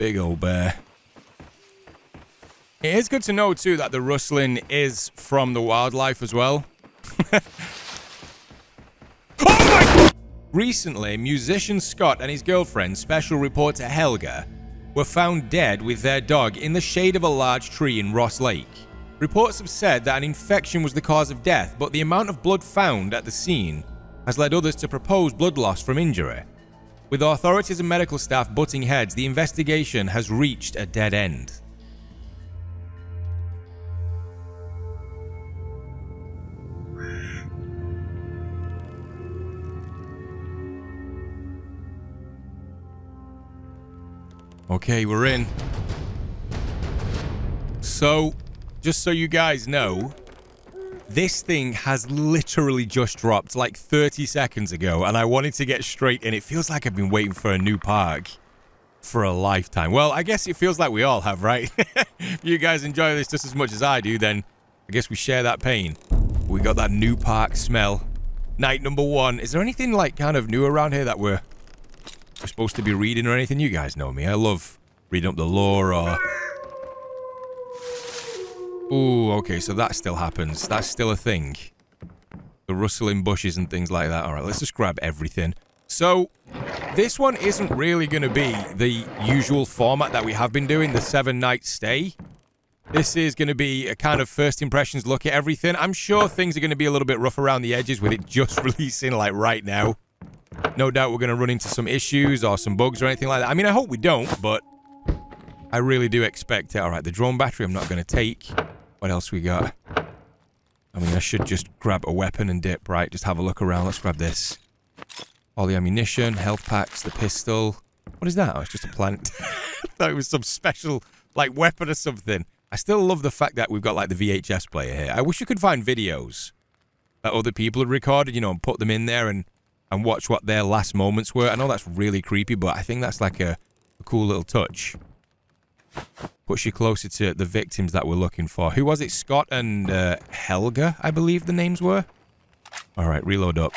Big old bear. It is good to know, too, that the rustling is from the wildlife as well. Oh my! Recently, musician Scott and his girlfriend, special reporter Helga, were found dead with their dog in the shade of a large tree in Ross Lake. Reports have said that an infection was the cause of death, but the amount of blood found at the scene has led others to propose blood loss from injury. With authorities and medical staff butting heads, the investigation has reached a dead end. Okay, we're in. So, just so you guys know, this thing has literally just dropped like 30 seconds ago, and I wanted to get straight in. It feels like I've been waiting for a new park for a lifetime. Well, I guess it feels like we all have, right? If you guys enjoy this just as much as I do, then I guess we share that pain. We got that new park smell. Night number one. Is there anything like kind of new around here that we're supposed to be reading or anything? You guys know me. I love reading up the lore or... Ooh, okay, so that still happens. That's still a thing. The rustling bushes and things like that. All right, let's just grab everything. So, this one isn't really going to be the usual format that we have been doing, the 7-night stay. This is going to be a kind of first impressions look at everything. I'm sure things are going to be a little bit rough around the edges with it just releasing, like, right now. No doubt we're going to run into some issues or some bugs or anything like that. I mean, I hope we don't, but I really do expect it. All right, the drone battery I'm not going to take. What else we got? I mean, I should just grab a weapon and dip, right? Just have a look around. Let's grab this. All the ammunition, health packs, the pistol. What is that? Oh, it's just a plant. I thought it was some special, like, weapon or something. I still love the fact that we've got, like, the VHS player here. I wish you could find videos that other people had recorded, you know, and put them in there and watch what their last moments were. I know that's really creepy, but I think that's, like, a cool little touch. Puts you closer to the victims that we're looking for. Who was it? Scott and Helga, I believe the names were. All right, reload up.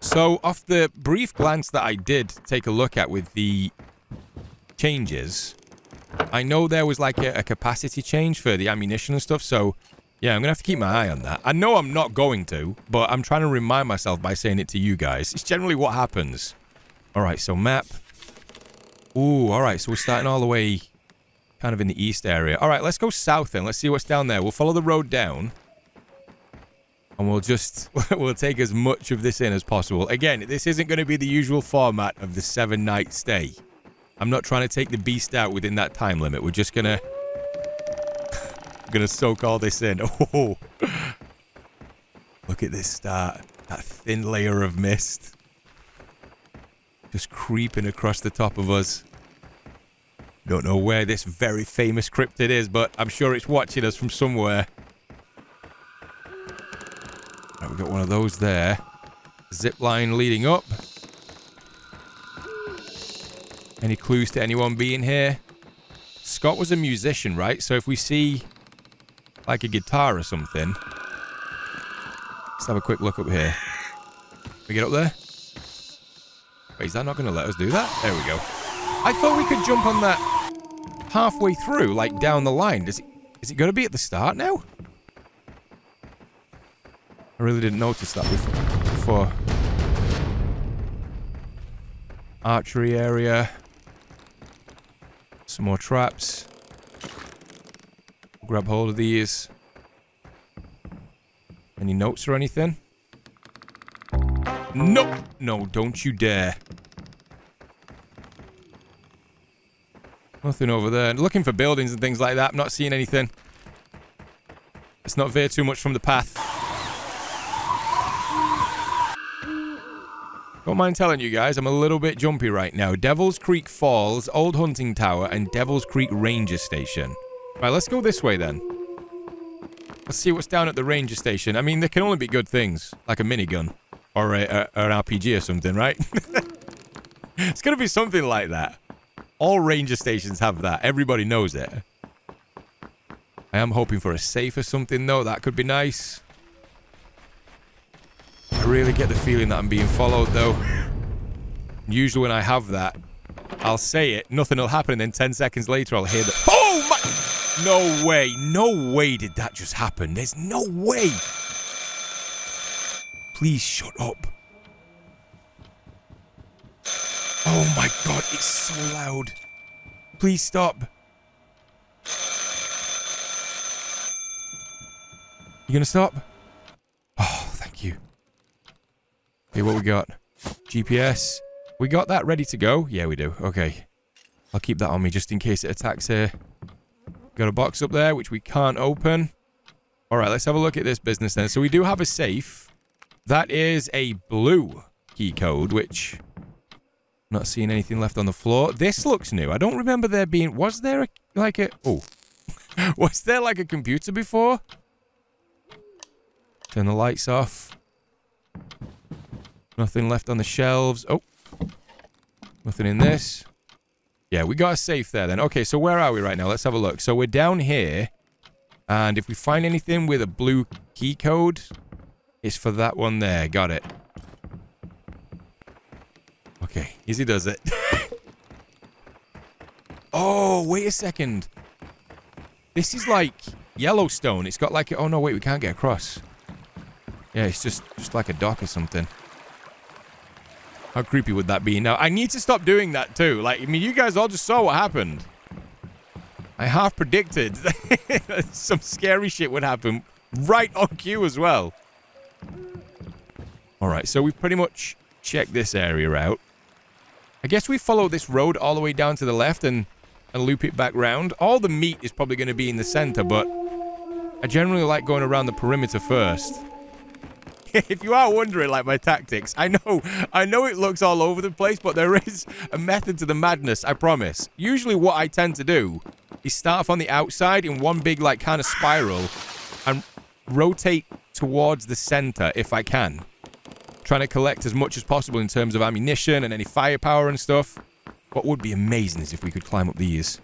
So off the brief glance that I did take a look at with the changes, I know there was like a capacity change for the ammunition and stuff. So yeah, I'm gonna have to keep my eye on that. I know I'm not going to, but I'm trying to remind myself by saying it to you guys. It's generally what happens. All right, so map. Ooh, all right, so we're starting all the way kind of in the east area. All right, let's go south then. Let's see what's down there. We'll follow the road down, and we'll take as much of this in as possible. Again, this isn't going to be the usual format of the 7-night stay. I'm not trying to take the beast out within that time limit. We're just going to... going to soak all this in. Oh, look at this start. That thin layer of mist. Just creeping across the top of us. Don't know where this very famous cryptid is, but I'm sure it's watching us from somewhere. Right, we've got one of those there. Zip line leading up. Any clues to anyone being here? Scott was a musician, right? So if we see like a guitar or something, let's have a quick look up here. Can we get up there? Wait, is that not going to let us do that? There we go. I thought we could jump on that halfway through, like down the line. Is it going to be at the start now? I really didn't notice that before. Archery area. Some more traps. Grab hold of these. Any notes or anything? No, no, don't you dare. Nothing over there. Looking for buildings and things like that. I'm not seeing anything. Let's not veer too much from the path. Don't mind telling you guys, I'm a little bit jumpy right now. Devil's Creek Falls, Old Hunting Tower, and Devil's Creek Ranger Station. Right, let's go this way then. Let's see what's down at the ranger station. I mean, there can only be good things, like a minigun. Or an RPG or something, right? It's going to be something like that. All ranger stations have that. Everybody knows it. I am hoping for a safe or something, though. That could be nice. I really get the feeling that I'm being followed, though. Usually when I have that, I'll say it, nothing will happen, and then 10 seconds later I'll hear the... Oh my... No way. No way did that just happen. There's no way. Please shut up. Oh my God, it's so loud. Please stop. You gonna stop? Oh, thank you. Okay, what we got? GPS. We got that ready to go? Yeah, we do. Okay. I'll keep that on me just in case it attacks here. Got a box up there, which we can't open. Alright, let's have a look at this business then. So we do have a safe. That is a blue key code, which... I'm not seeing anything left on the floor. This looks new. I don't remember there being... Was there a, like a... Oh. Was there like a computer before? Turn the lights off. Nothing left on the shelves. Oh. Nothing in this. Yeah, we got a safe there then. Okay, so where are we right now? Let's have a look. So we're down here. And if we find anything with a blue key code, it's for that one there. Got it. Okay, easy does it. Oh, wait a second. This is like Yellowstone. It's got like... Oh, no, wait, we can't get across. Yeah, it's just like a dock or something. How creepy would that be? Now, I need to stop doing that too. Like, I mean, you guys all just saw what happened. I half predicted that some scary shit would happen right on cue as well. All right, so we've pretty much checked this area out. I guess we follow this road all the way down to the left and loop it back round. All the meat is probably going to be in the center, but I generally like going around the perimeter first. If you are wondering, like, my tactics, I know it looks all over the place, but there is a method to the madness, I promise. Usually what I tend to do is start off on the outside in one big, like, kind of spiral and rotate towards the center if I can. Trying to collect as much as possible in terms of ammunition and any firepower and stuff. What would be amazing is if we could climb up these.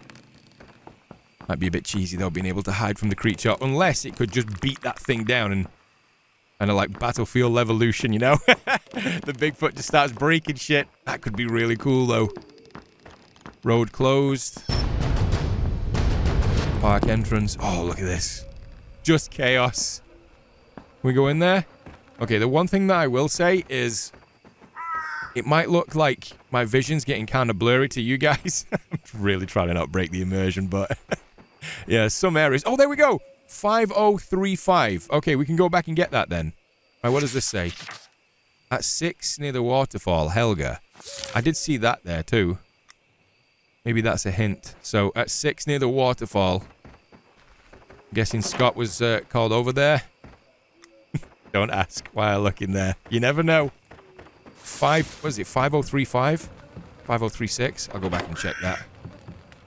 Might be a bit cheesy, though, being able to hide from the creature, unless it could just beat that thing down and... And a, like, battlefield evolution, you know? The Bigfoot just starts breaking shit. That could be really cool, though. Road closed. Park entrance. Oh, look at this. Just chaos. Can we go in there? Okay, the one thing that I will say is... It might look like my vision's getting kind of blurry to you guys. I'm really trying to not break the immersion, but... yeah, some areas... Oh, there we go! 5035. Okay, we can go back and get that then. All right, what does this say? At 6 near the waterfall, Helga. I did see that there too. Maybe that's a hint. So, at 6 near the waterfall. I'm guessing Scott was called over there. Don't ask why I look in there. You never know. 5035? 5036? I'll go back and check that.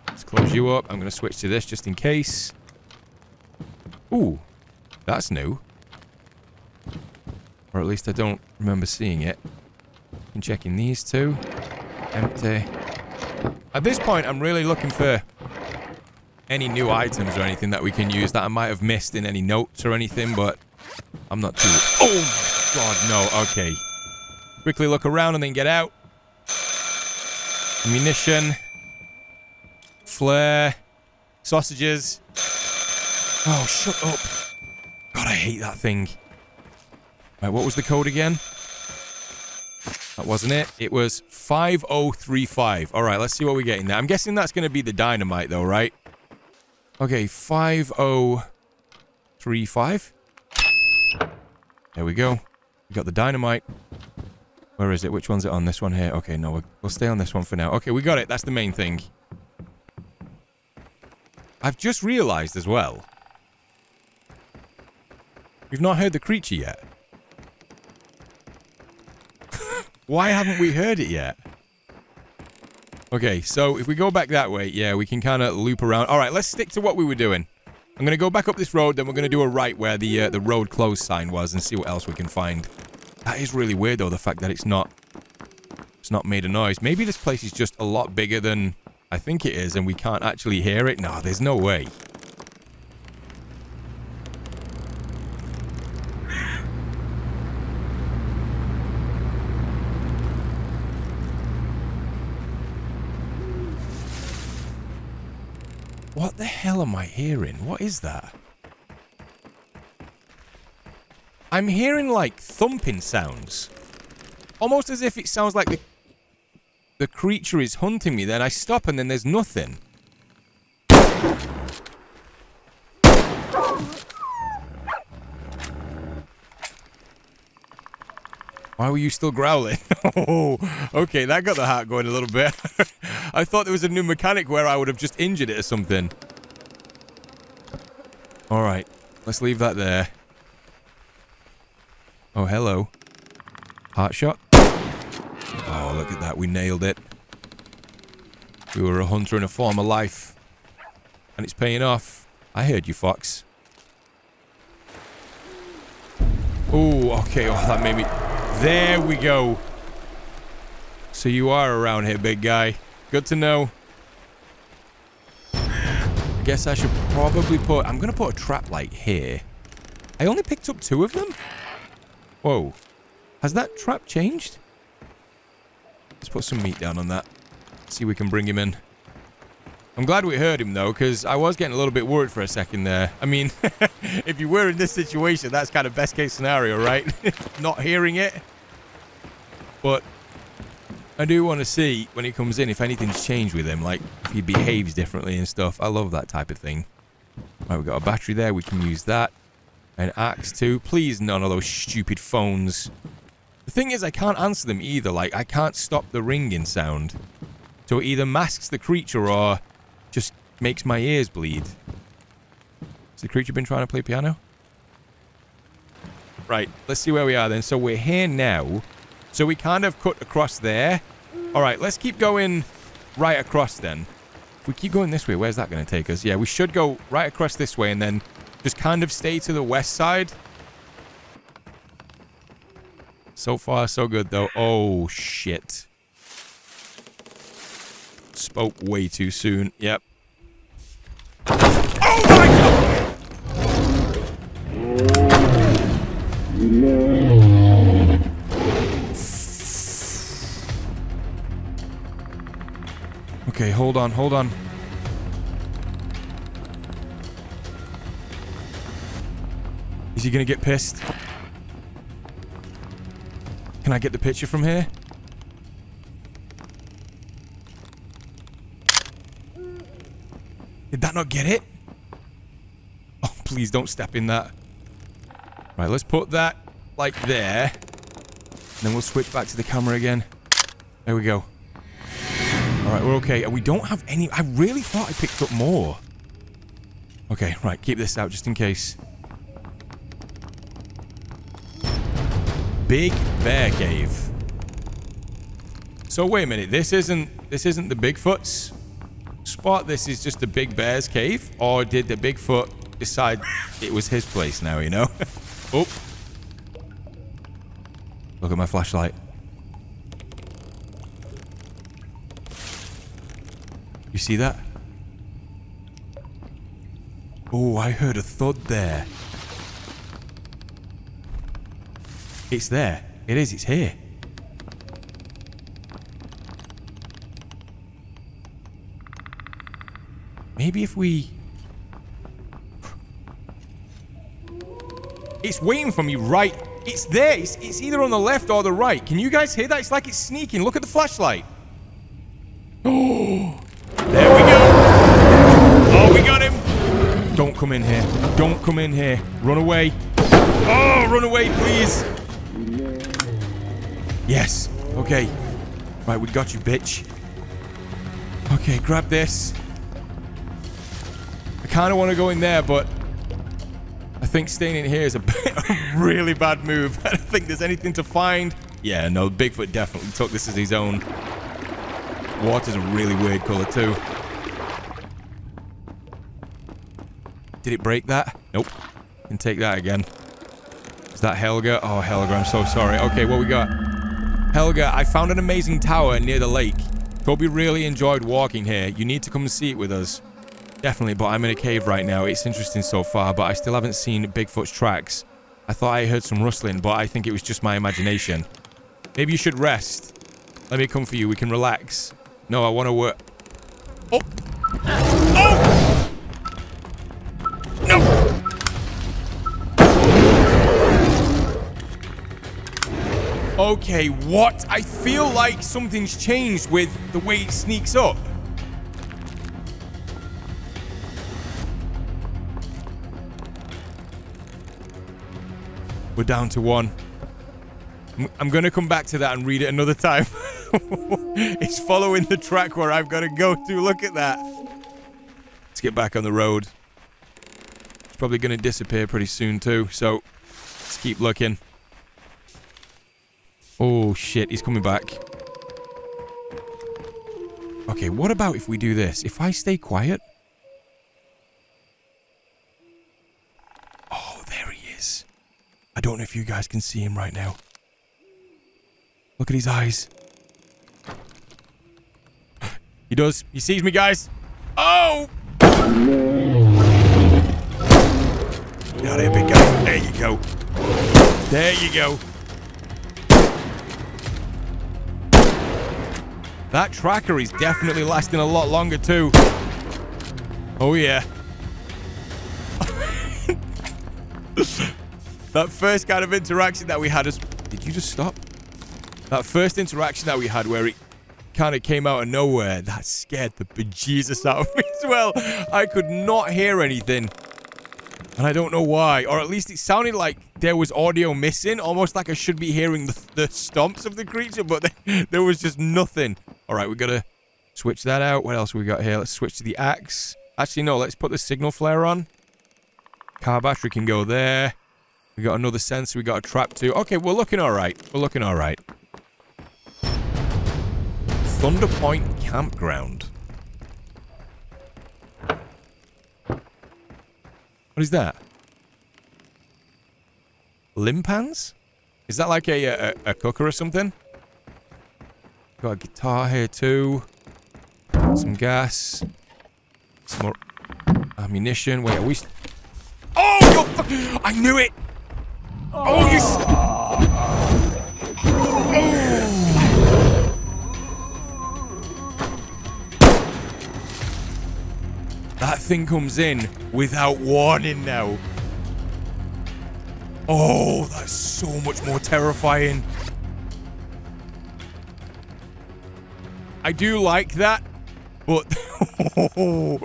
Let's close you up. I'm going to switch to this just in case. Ooh, that's new. Or at least I don't remember seeing it. I'm checking these two. Empty. At this point, I'm really looking for any new items or anything that we can use that I might have missed in any notes or anything, but I'm not too... Oh, God, no. Okay. Quickly look around and then get out. Ammunition. Flare. Sausages. Oh, shut up. God, I hate that thing. Right, what was the code again? That wasn't it. It was 5035. All right, let's see what we get in there. I'm guessing that's going to be the dynamite, though, right? Okay, 5035. There we go. We got the dynamite. Where is it? Which one's it on? This one here? Okay, no, we'll stay on this one for now. Okay, we got it. That's the main thing. I've just realized as well... We've not heard the creature yet. Why haven't we heard it yet? Okay, so if we go back that way, yeah, we can kind of loop around. All right, let's stick to what we were doing. I'm going to go back up this road, then we're going to do a right where the road closed sign was and see what else we can find. That is really weird, though, the fact that it's not made a noise. Maybe this place is just a lot bigger than I think it is, and we can't actually hear it. No, there's no way. What the hell am I hearing? What is that? I'm hearing like thumping sounds. Almost as if it sounds like the creature is hunting me. Then I stop and then there's nothing. Why were you still growling? Oh, okay, that got the heart going a little bit. I thought there was a new mechanic where I would have just injured it or something. Alright, let's leave that there. Oh, hello. Heart shot. Oh, look at that, we nailed it. We were a hunter in a former life. And it's paying off. I heard you, Fox. Oh, okay, oh, that made me... There we go. So you are around here, big guy. Good to know. I guess I should probably put... I'm going to put a trap light here. I only picked up 2 of them? Whoa. Has that trap changed? Let's put some meat down on that. See if we can bring him in. I'm glad we heard him, though, because I was getting a little bit worried for a second there. I mean, if you were in this situation, that's kind of best-case scenario, right? Not hearing it. But I do want to see, when he comes in, if anything's changed with him. Like, if he behaves differently and stuff. I love that type of thing. Right, we've got a battery there. We can use that. An axe, too. Please, none of those stupid phones. The thing is, I can't answer them either. Like, I can't stop the ringing sound. So it either masks the creature or... just makes my ears bleed. Has the creature been trying to play piano? Right, let's see where we are then. So we're here now. So we kind of cut across there. Alright, let's keep going right across then. If we keep going this way, where's that going to take us? Yeah, we should go right across this way and then just kind of stay to the west side. So far, so good though. Oh, shit. Spoke way too soon. Yep. Oh my god! Okay, hold on, hold on. Is he gonna get pissed? Can I get the picture from here? Did that not get it? Oh, please don't step in that. Right, let's put that, like, there. And then we'll switch back to the camera again. There we go. All right, we're okay. We don't have any... I really thought I picked up more. Okay, right, keep this out just in case. Big Bear Cave. So, wait a minute. This isn't the Bigfoot's spot. This is just the Big Bear's cave, or did the Bigfoot decide it was his place now, you know? Oh. Look at my flashlight. You see that? Oh, I heard a thud there. It's there. It is. It's here. Maybe if we... It's waiting for me, right? It's there. It's either on the left or the right. Can you guys hear that? It's like it's sneaking. Look at the flashlight. Oh, there we go. Oh, we got him. Don't come in here. Don't come in here. Run away. Oh, run away, please. Yes. Okay. Right, we got you, bitch. Okay, grab this. Kind of want to go in there, but I think staying in here is a really bad move. I don't think there's anything to find. Yeah, no, Bigfoot definitely took this as his own. Water's a really weird color too. Did it break that? Nope. Can take that again. Is that Helga? Oh, Helga, I'm so sorry. Okay, what we got? Helga, I found an amazing tower near the lake. Hope you really enjoyed walking here. You need to come and see it with us. Definitely, but I'm in a cave right now. It's interesting so far, but I still haven't seen Bigfoot's tracks. I thought I heard some rustling, but I think it was just my imagination. Maybe you should rest. Let me come for you. We can relax. No, I want to work. Oh! Oh! Okay, what? I feel like something's changed with the way it sneaks up. We're down to one. I'm gonna come back to that and read it another time. It's following the track where I've got to go to. Look at that. Let's get back on the road. It's probably gonna disappear pretty soon too, so let's keep looking. Oh shit, he's coming back. Okay, what about if we do this? If I stay quiet... Oh, there he is. I don't know if you guys can see him right now. Look at his eyes. He does. He sees me, guys. Oh! Get out of here, big guy. There you go. There you go. That tracker is definitely lasting a lot longer, too. Oh, yeah. That first kind of interaction that we had is... Did you just stop? That first interaction that we had where it kind of came out of nowhere, that scared the bejesus out of me as well. I could not hear anything. And I don't know why. Or at least it sounded like there was audio missing. Almost like I should be hearing the stomps of the creature, but there was just nothing. All right, we got to switch that out. What else we got here? Let's switch to the axe. Actually, no, let's put the signal flare on. Car battery can go there. We got another sensor. We got a trap too. Okay, we're looking all right. We're looking all right. Thunder Point campground. What is that? Limpans? Is that like a cooker or something? Got a guitar here too. Some gas. Some more ammunition. Wait, are we... Oh, you fuck! I knew it! Oh, you... Oh. That thing comes in without warning now. Oh, that's so much more terrifying. I do like that, but oh,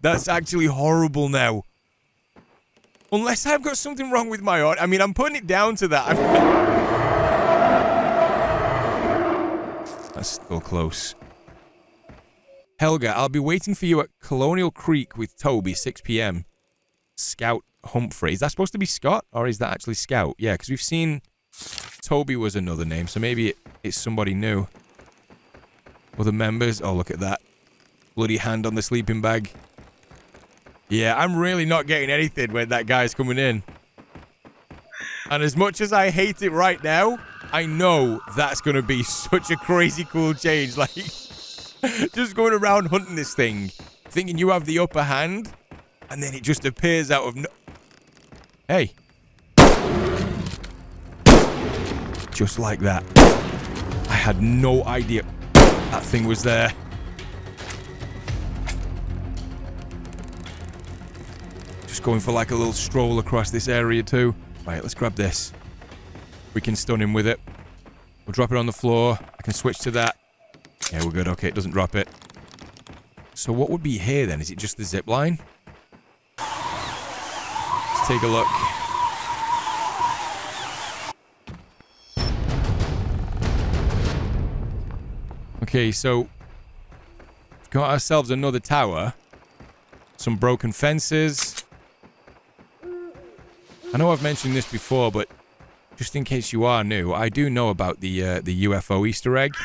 that's actually horrible now. Unless I've got something wrong with my audio. I mean, I'm putting it down to that. That's still close. Helga, I'll be waiting for you at Colonial Creek with Toby, 6 p.m. Scout Humphrey. Is that supposed to be Scott, or is that actually Scout? Yeah, because we've seen Toby was another name, so maybe it's somebody new. Other members. Oh, look at that. Bloody hand on the sleeping bag. Yeah, I'm really not getting anything when that guy's coming in. And as much as I hate it right now, I know that's going to be such a crazy cool change. Like, just going around hunting this thing, thinking you have the upper hand, and then it just appears out of no... Hey. Just like that. I had no idea that thing was there. Just going for like a little stroll across this area too. Right, let's grab this. We can stun him with it. We'll drop it on the floor. I can switch to that. Yeah, we're good. Okay, it doesn't drop it. So what would be here then? Is it just the zip line? Let's take a look. Okay, so we've got ourselves another tower. Some broken fences. I know I've mentioned this before, but just in case you are new, I do know about the UFO Easter egg.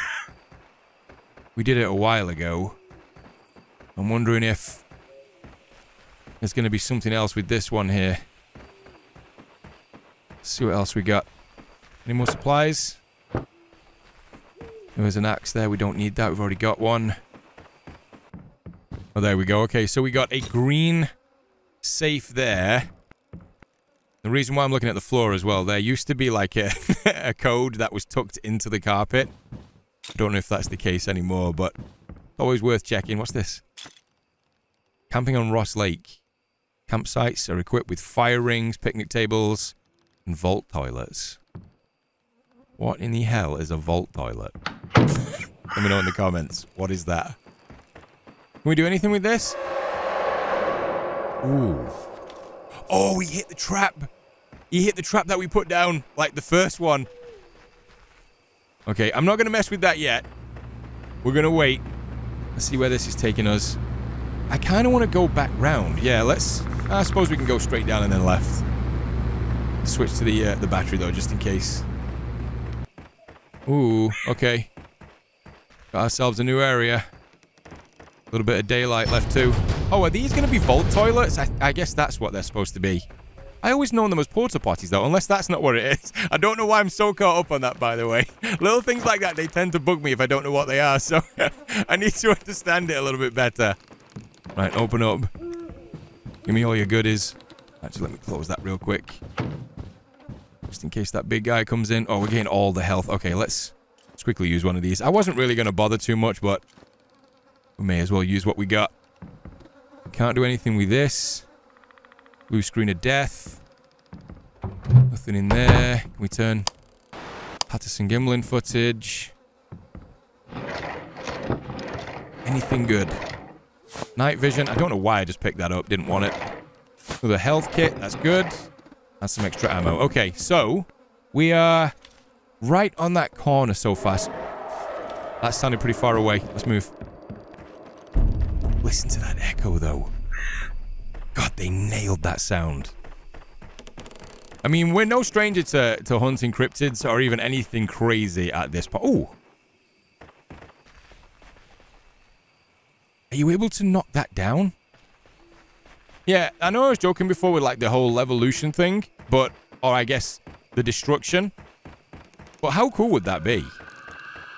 We did it a while ago. I'm wondering if there's going to be something else with this one here. Let's see what else we got. Any more supplies? There's an axe there. We don't need that. We've already got one. Oh, there we go. Okay, so we got a green safe there. The reason why I'm looking at the floor as well, there used to be like a, a code that was tucked into the carpet. I don't know if that's the case anymore, but always worth checking. What's this? Camping on Ross Lake. Campsites are equipped with fire rings, picnic tables, and vault toilets. What in the hell is a vault toilet? Let me know in the comments. What is that? Can we do anything with this? Ooh. Oh, he hit the trap. He hit the trap that we put down, like the first one. Okay, I'm not going to mess with that yet. We're going to wait. Let's see where this is taking us. I kind of want to go back round. Yeah, let's... I suppose we can go straight down and then left. Switch to the battery, though, just in case. Ooh, okay. Got ourselves a new area. A little bit of daylight left, too. Oh, are these going to be vault toilets? I guess that's what they're supposed to be. I always known them as porta potties, though, unless that's not what it is. I don't know why I'm so caught up on that, by the way. Little things like that, they tend to bug me if I don't know what they are, so I need to understand it a little bit better. Right, open up. Give me all your goodies. Actually, let me close that real quick. Just in case that big guy comes in. Oh, we're getting all the health. Okay, let's quickly use one of these. I wasn't really going to bother too much, but we may as well use what we got. Can't do anything with this. Blue screen of death. Nothing in there. Can we turn Patterson Gimlin footage? Anything good? Night vision. I don't know why I just picked that up. Didn't want it. Another health kit. That's good. That's some extra ammo. Okay, so we are right on that corner so fast. That sounded pretty far away. Let's move. Listen to that echo, though. God, they nailed that sound. I mean, we're no stranger to hunting cryptids or even anything crazy at this point. Oh! Are you able to knock that down? Yeah, I know I was joking before with, like, the whole evolution thing, but... Or I guess the destruction. But how cool would that be?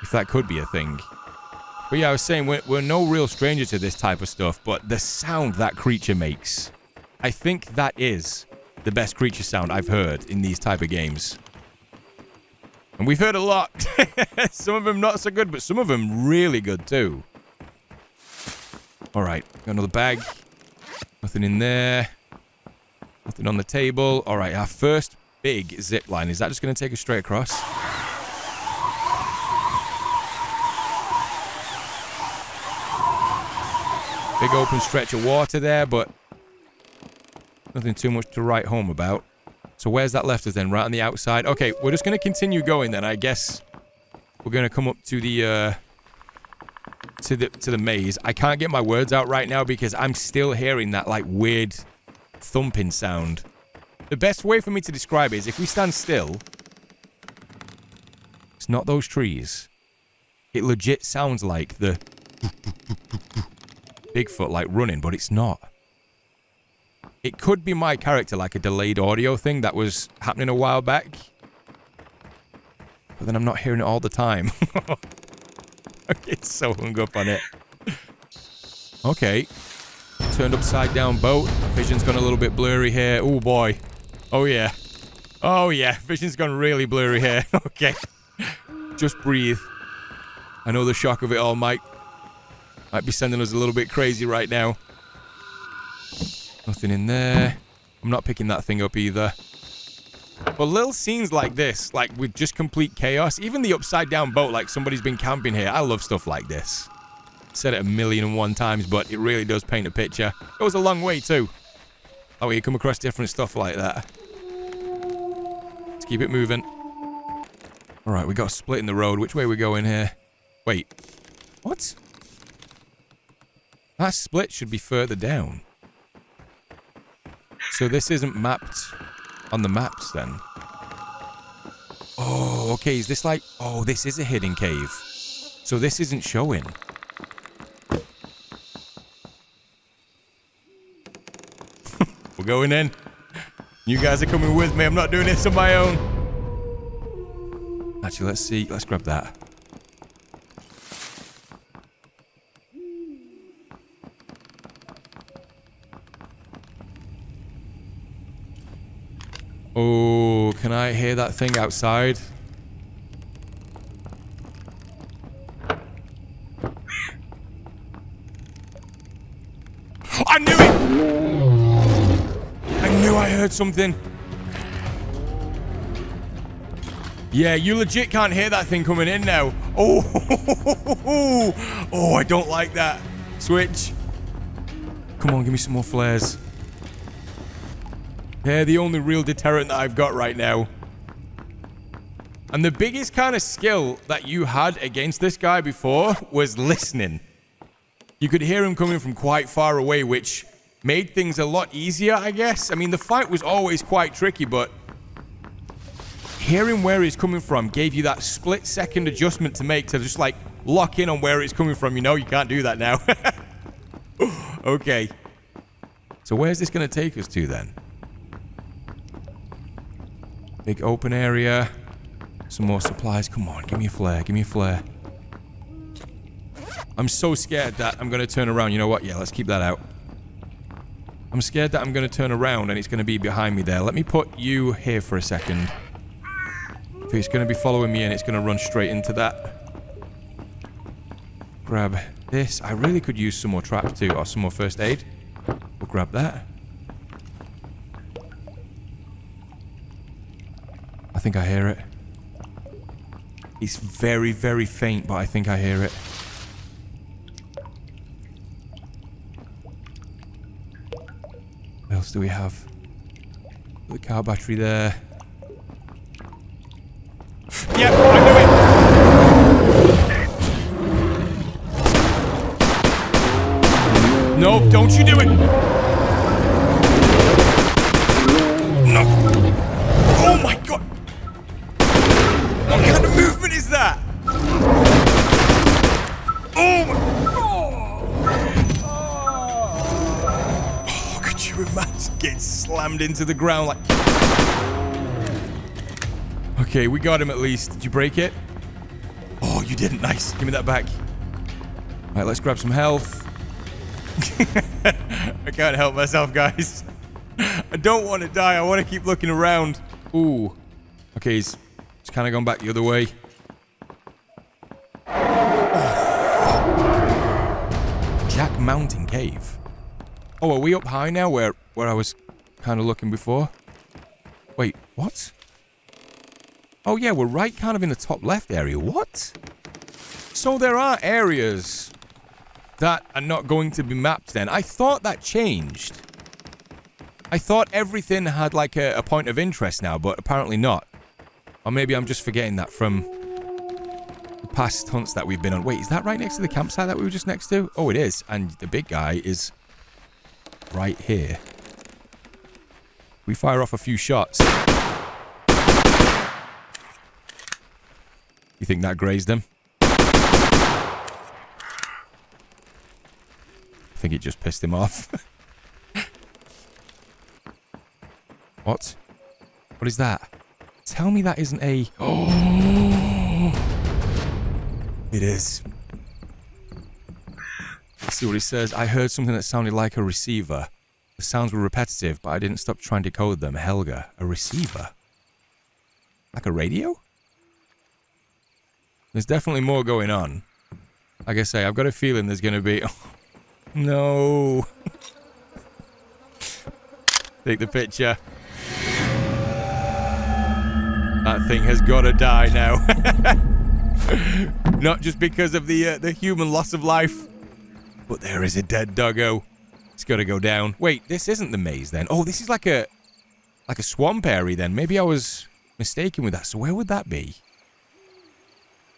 If that could be a thing. But yeah, I was saying, we're no real stranger to this type of stuff, but the sound that creature makes... I think that is the best creature sound I've heard in these type of games. And we've heard a lot. Some of them not so good, but some of them really good too. Alright, got another bag. Nothing in there. Nothing on the table. All right, our first big zip line. Is that just going to take us straight across? Big open stretch of water there, but nothing too much to write home about. So where's that left us then? Right on the outside. Okay, we're just going to continue going then. I guess we're going to come up to the... To the maze. I can't get my words out right now because I'm still hearing that, like, weird thumping sound. The best way for me to describe it is if we stand still, it's not those trees. It legit sounds like the Bigfoot, like, running, but it's not. It could be my character, like a delayed audio thing that was happening a while back. But then I'm not hearing it all the time. I get so hung up on it. Okay. Turned upside down boat. Vision's gone a little bit blurry here. Oh, boy. Oh, yeah. Oh, yeah. Vision's gone really blurry here. Okay. Just breathe. I know the shock of it all might be sending us a little bit crazy right now. Nothing in there. I'm not picking that thing up either. But little scenes like this, like with just complete chaos, even the upside down boat, like somebody's been camping here. I love stuff like this. Said it 1,000,001 times, but it really does paint a picture. Goes a long way too. That way you come across different stuff like that. Let's keep it moving. All right, we got a split in the road. Which way are we going here? Wait, what? That split should be further down. So this isn't mapped on the maps then. Oh, okay, is this like... Oh, this is a hidden cave. So this isn't showing. We're going in. You guys are coming with me. I'm not doing this on my own. Actually, let's see. Let's grab that. Oh, can I hear that thing outside? I knew it! I knew I heard something. Yeah, you legit can't hear that thing coming in now. Oh, oh, I don't like that. Switch. Come on, give me some more flares. They're the only real deterrent that I've got right now. And the biggest kind of skill that you had against this guy before was listening. You could hear him coming from quite far away, which made things a lot easier, I guess. I mean, the fight was always quite tricky, but hearing where he's coming from gave you that split-second adjustment to make to just, like, lock in on where it's coming from. You know you can't do that now. Okay. So where's this going to take us to, then? Big open area. Some more supplies. Come on, give me a flare. Give me a flare. I'm so scared that I'm going to turn around. You know what? Yeah, let's keep that out. I'm scared that I'm going to turn around and it's going to be behind me there. Let me put you here for a second. If it's going to be following me and it's going to run straight into that. Grab this. I really could use some more traps too, or some more first aid. We'll grab that. I think I hear it. It's very, very faint, but I think I hear it. What else do we have? The car battery there. Yep, I knew it. Nope, don't you do it. Into the ground like... Okay, we got him at least. Did you break it? Oh, you didn't. Nice. Give me that back. All right, let's grab some health. I can't help myself, guys. I don't want to die. I want to keep looking around. Ooh. Okay, he's kind of gone back the other way. Oh. Jack Mountain Cave. Oh, are we up high now where I was... kind of looking before. Wait, what? Oh yeah, we're right kind of in the top left area. What? So there are areas that are not going to be mapped then. I thought that changed. I thought everything had like a point of interest now, but apparently not. Or maybe I'm just forgetting that from the past hunts that we've been on. Wait, is that right next to the campsite that we were just next to? Oh, it is. And the big guy is right here. We fire off a few shots. You think that grazed him? I think it just pissed him off. What? What is that? Tell me that isn't a... Oh! It is. Let's see what he says. I heard something that sounded like a receiver. The sounds were repetitive, but I didn't stop trying to decode them. Helga, a receiver? Like a radio? There's definitely more going on. Like I say, I've got a feeling there's going to be... Oh, no. Take the picture. That thing has got to die now. Not just because of the human loss of life, but there is a dead doggo. It's got to go down. Wait, this isn't the maze then. Oh, this is like a swamp area then. Maybe I was mistaken with that. So where would that be?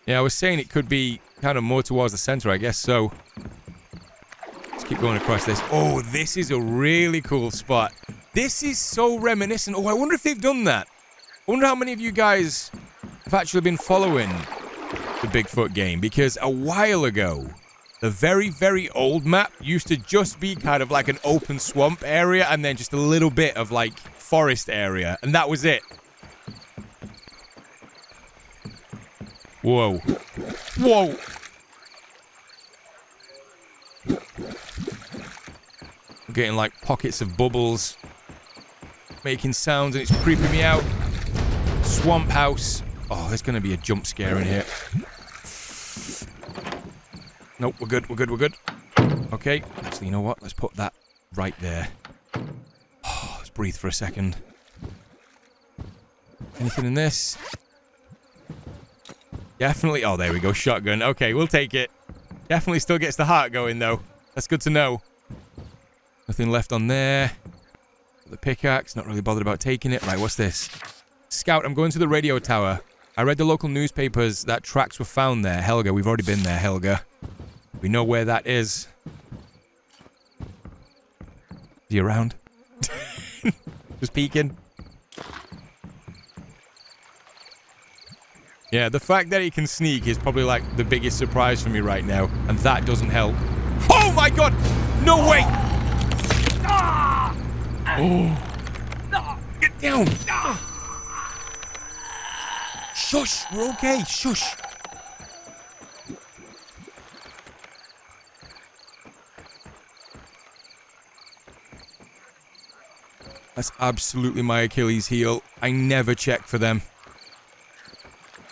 Yeah, I was saying it could be kind of more towards the center, I guess. So let's keep going across this. Oh, this is a really cool spot. This is so reminiscent. Oh, I wonder if they've done that. I wonder how many of you guys have actually been following the Bigfoot game, because a while ago... the very, very old map used to just be kind of like an open swamp area and then just a little bit of like forest area. And that was it. Whoa. Whoa. I'm getting like pockets of bubbles making sounds and it's creeping me out. Swamp house. Oh, there's going to be a jump scare in here. Nope, we're good, we're good, we're good. Okay, actually, you know what? Let's put that right there. Oh, let's breathe for a second. Anything in this? Definitely. Oh, there we go. Shotgun. Okay, we'll take it. Definitely still gets the heart going, though. That's good to know. Nothing left on there. The pickaxe. Not really bothered about taking it. Right, what's this? Scout, I'm going to the radio tower. I read the local newspapers that tracks were found there. Helga, we've already been there, Helga. We know where that is. Is he around? Just peeking. Yeah, the fact that he can sneak is probably like the biggest surprise for me right now, and that doesn't help. Oh my god! No way! Oh. Get down! Shush! We're okay! Shush! That's absolutely my Achilles heel. I never check for them.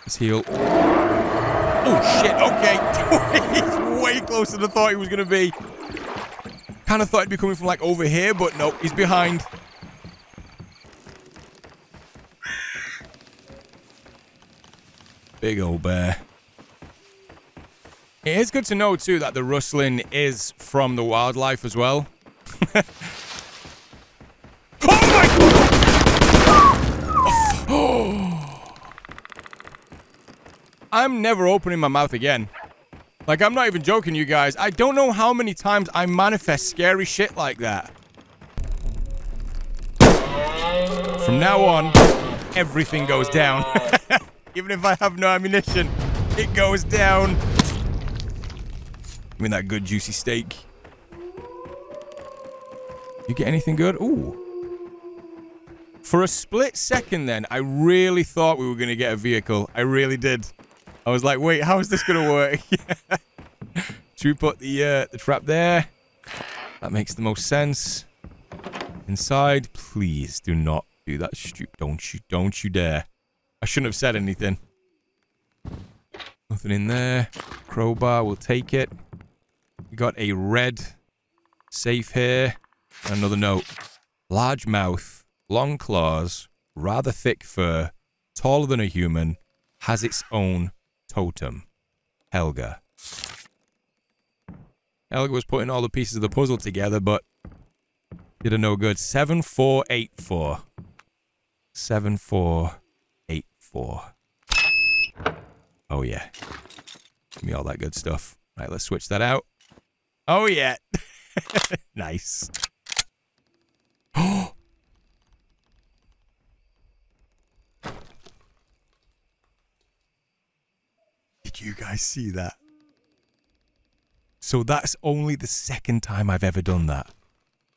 Let's heal. Oh, shit. Okay. He's way closer than I thought he was going to be. Kind of thought he'd be coming from, like, over here, but nope. He's behind. Big old bear. It is good to know, too, that the rustling is from the wildlife as well. I'm never opening my mouth again. Like, I'm not even joking, you guys. I don't know how many times I manifest scary shit like that. From now on, everything goes down. Even if I have no ammunition, it goes down. Give me that good juicy steak. You get anything good? Ooh. For a split second then, I really thought we were going to get a vehicle. I really did. I was like, wait, how is this going to work? Yeah. Should we put the trap there? That makes the most sense. Inside, please do not do that. Don't you dare. I shouldn't have said anything. Nothing in there. Crowbar, we'll take it. We got a red safe here. And another note. Large mouth, long claws, rather thick fur, taller than a human, has its own totem. Helga. Helga was putting all the pieces of the puzzle together, but did her no good. 7484. 7484. Oh, yeah. Give me all that good stuff. Right, let's switch that out. Oh, yeah. Nice. Oh! You guys see that? So that's only the second time I've ever done that.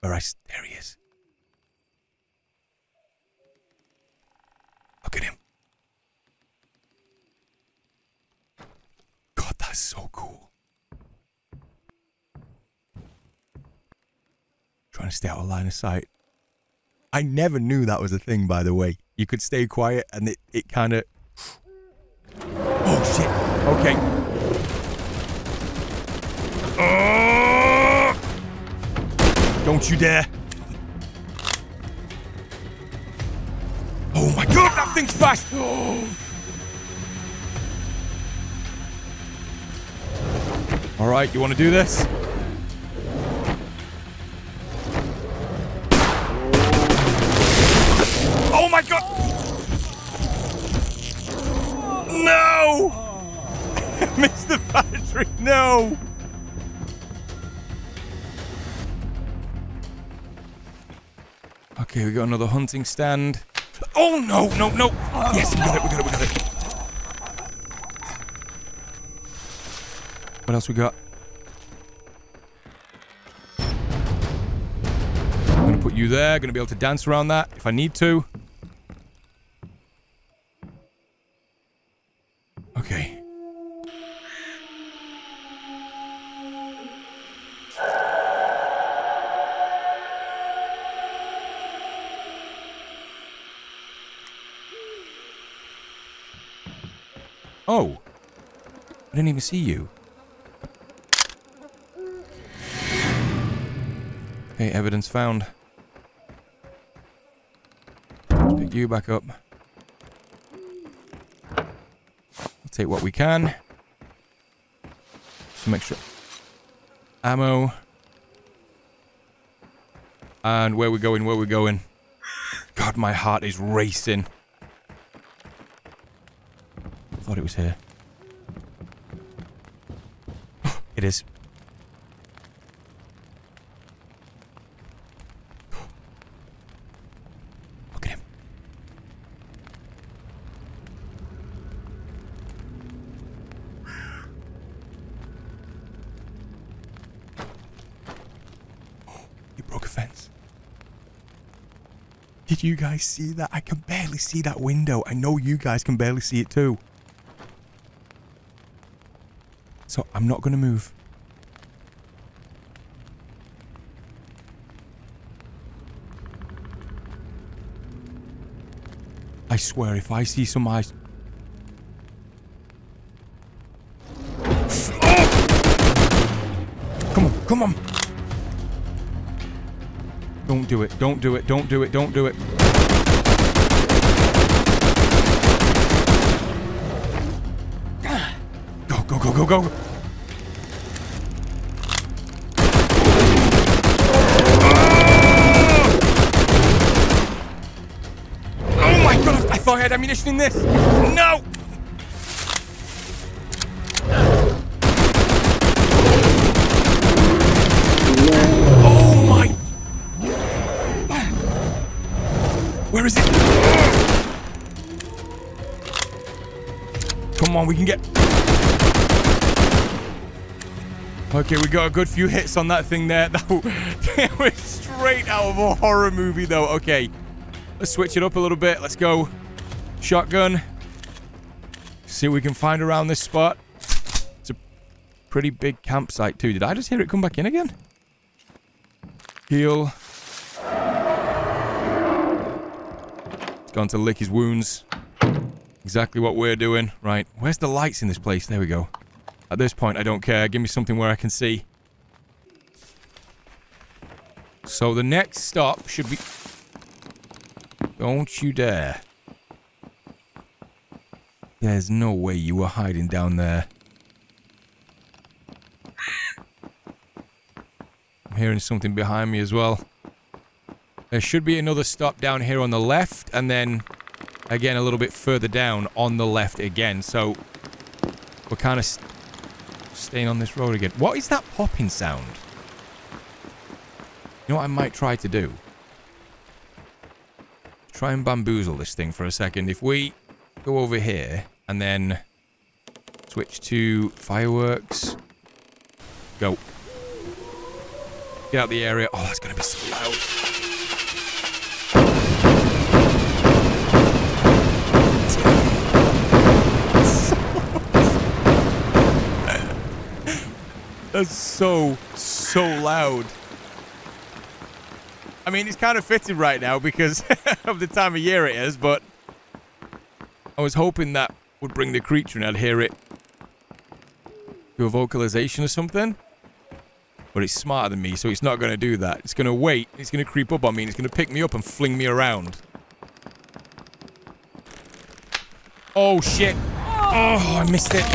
There he is. Look at him. God, that's so cool. Trying to stay out of line of sight. I never knew that was a thing, by the way. You could stay quiet and it kind of... Oh, shit. Okay. Don't you dare. Oh my god, that thing's fast. Oh. All right, you want to do this? Oh my god. No. Missed the battery, no! Okay, we got another hunting stand. Oh no, no, no! Yes, we got it, we got it, we got it. What else we got? I'm gonna put you there, gonna be able to dance around that if I need to. Okay. Oh, I didn't even see you. Okay, evidence found. Let's pick you back up. We'll take what we can. Some extra ammo. And where we're going, where we're going. God, my heart is racing. I thought it was here. It is. Look at him. Oh, he broke a fence. Did you guys see that? I can barely see that window. I know you guys can barely see it too. So I'm not going to move. I swear if I see some eyes... Oh! Come on, come on! Don't do it, don't do it, don't do it, don't do it. Go, go, go, go, go! I had ammunition in this. No! Oh my! Where is it? Come on, we can get... Okay, we got a good few hits on that thing there. That was straight out of a horror movie though. Okay, let's switch it up a little bit. Let's go. Shotgun. See what we can find around this spot. It's a pretty big campsite too. Did I just hear it come back in again? Heal. It's gone to lick his wounds. Exactly what we're doing. Right. Where's the lights in this place? There we go. At this point, I don't care. Give me something where I can see. So the next stop should be... Don't you dare. There's no way you were hiding down there. I'm hearing something behind me as well. There should be another stop down here on the left, and then again a little bit further down on the left again. So we're kind of staying on this road again. What is that popping sound? You know what I might try to do? Try and bamboozle this thing for a second. If we... go over here and then switch to fireworks. Go. Get out the area. Oh, that's going to be so loud. That's so loud. I mean, it's kind of fitting right now because of the time of year it is, but I was hoping that would bring the creature and I'd hear it do a vocalization or something. But it's smarter than me, so it's not going to do that. It's going to wait. It's going to creep up on me and it's going to pick me up and fling me around. Oh, shit. Oh, I missed it.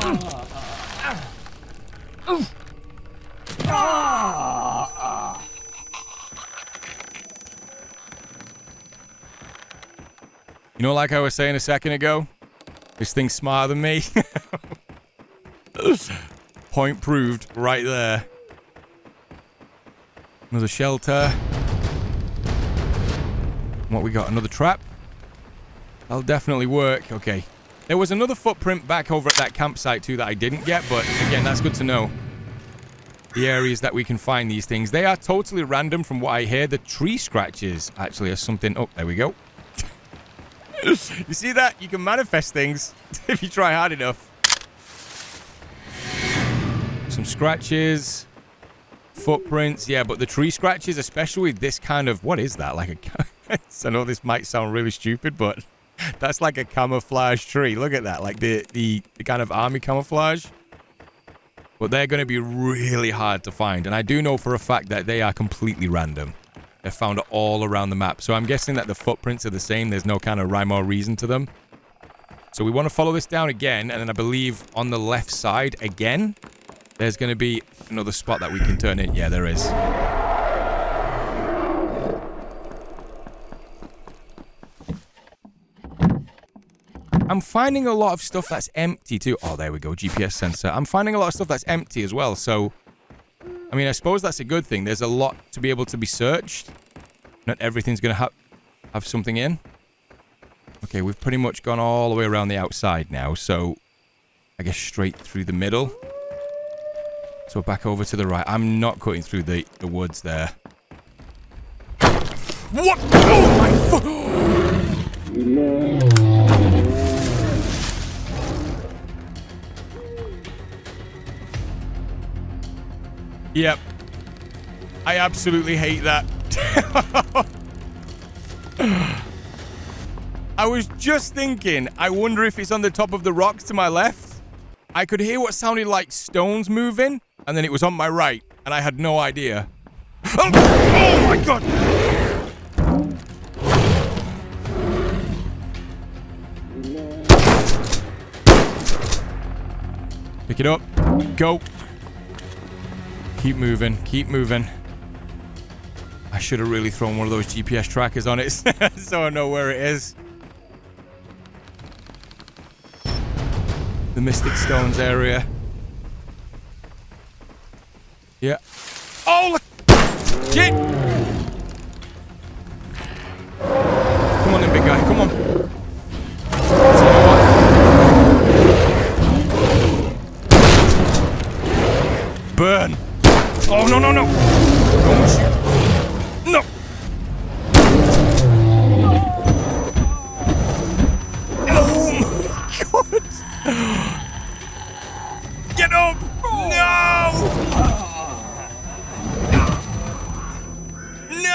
You know, like I was saying a second ago? This thing's smarter than me. Point proved right there. Another shelter. What we got? Another trap? That'll definitely work. Okay. There was another footprint back over at that campsite too that I didn't get, but again, that's good to know. The areas that we can find these things. They are totally random from what I hear. The tree scratches actually are something... Oh, there we go. You see that? You can manifest things if you try hard enough. Some scratches. Footprints. Yeah, but the tree scratches, especially this kind of... What is that? Like a... I know this might sound really stupid, but that's like a camouflage tree. Look at that. Like the kind of army camouflage. But they're going to be really hard to find. And I do know for a fact that they are completely random. They're found all around the map. So I'm guessing that the footprints are the same. There's no kind of rhyme or reason to them. So we want to follow this down again, and then I believe on the left side again, there's going to be another spot that we can turn in. Yeah, there is. I'm finding a lot of stuff that's empty too. Oh, there we go, GPS sensor. I'm finding a lot of stuff that's empty as well, so... I mean, I suppose that's a good thing. There's a lot to be able to be searched. Not everything's going to have something in. Okay, we've pretty much gone all the way around the outside now, so... I guess straight through the middle. So back over to the right. I'm not cutting through the woods there. What? Oh, my fuck! No. Yep. I absolutely hate that. I was just thinking, I wonder if it's on the top of the rocks to my left. I could hear what sounded like stones moving, and then it was on my right, and I had no idea. Oh, oh my God! Pick it up. Go. Keep moving, keep moving. I should have really thrown one of those GPS trackers on it so I know where it is. The Mystic Stones area. Yeah. Oh, look! Shit! Come on then, big guy, come on. So, burn! Oh, no, no, no! Don't shoot. No! Oh my God! Get up! No! No!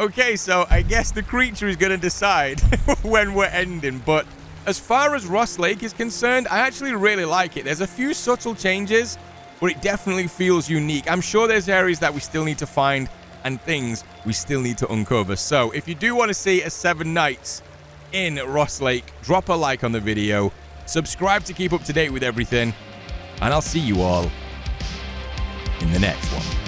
Okay, so I guess the creature is going to decide when we're ending, but as far as Ross Lake is concerned, I actually really like it. There's a few subtle changes, but it definitely feels unique. I'm sure there's areas that we still need to find and things we still need to uncover. So if you do want to see a 7 nights in Ross Lake, drop a like on the video, subscribe to keep up to date with everything, and I'll see you all in the next one.